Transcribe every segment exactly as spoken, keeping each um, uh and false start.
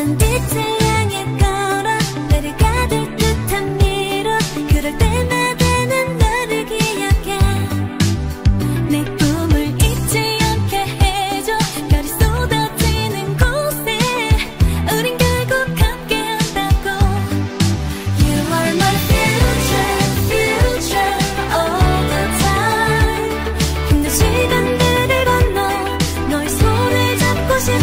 푸른 빛을 향해 걸어 내려가 될 듯한 미로 그럴 때마다 난 너를 기억해 내 꿈을 잊지 않게 해줘 별이 쏟아지는 곳에 우린 결국 함께 한다고 You are my future, future all the time 힘든 시간들을 건너 너의 손을 잡고 싶어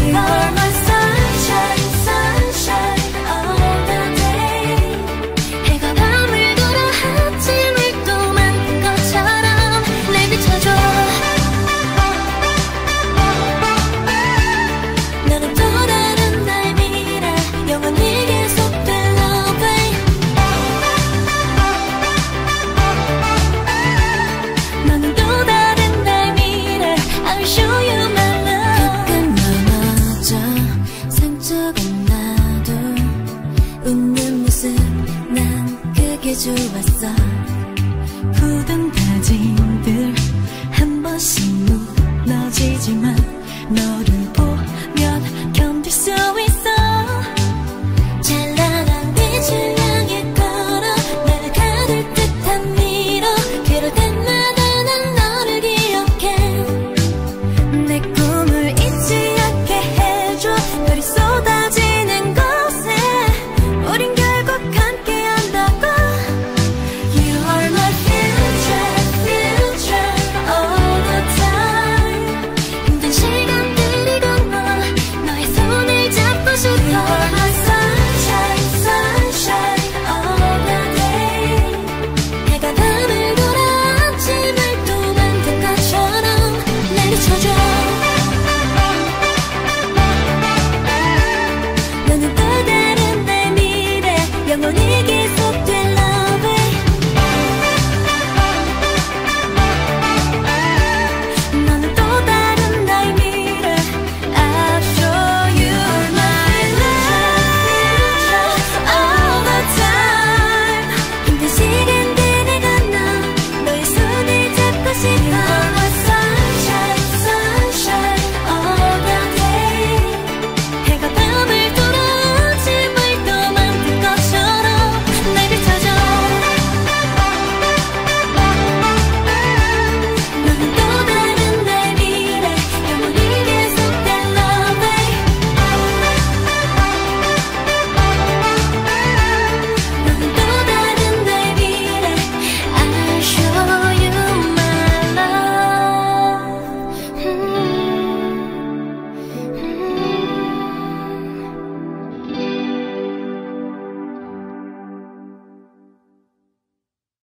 좋았어.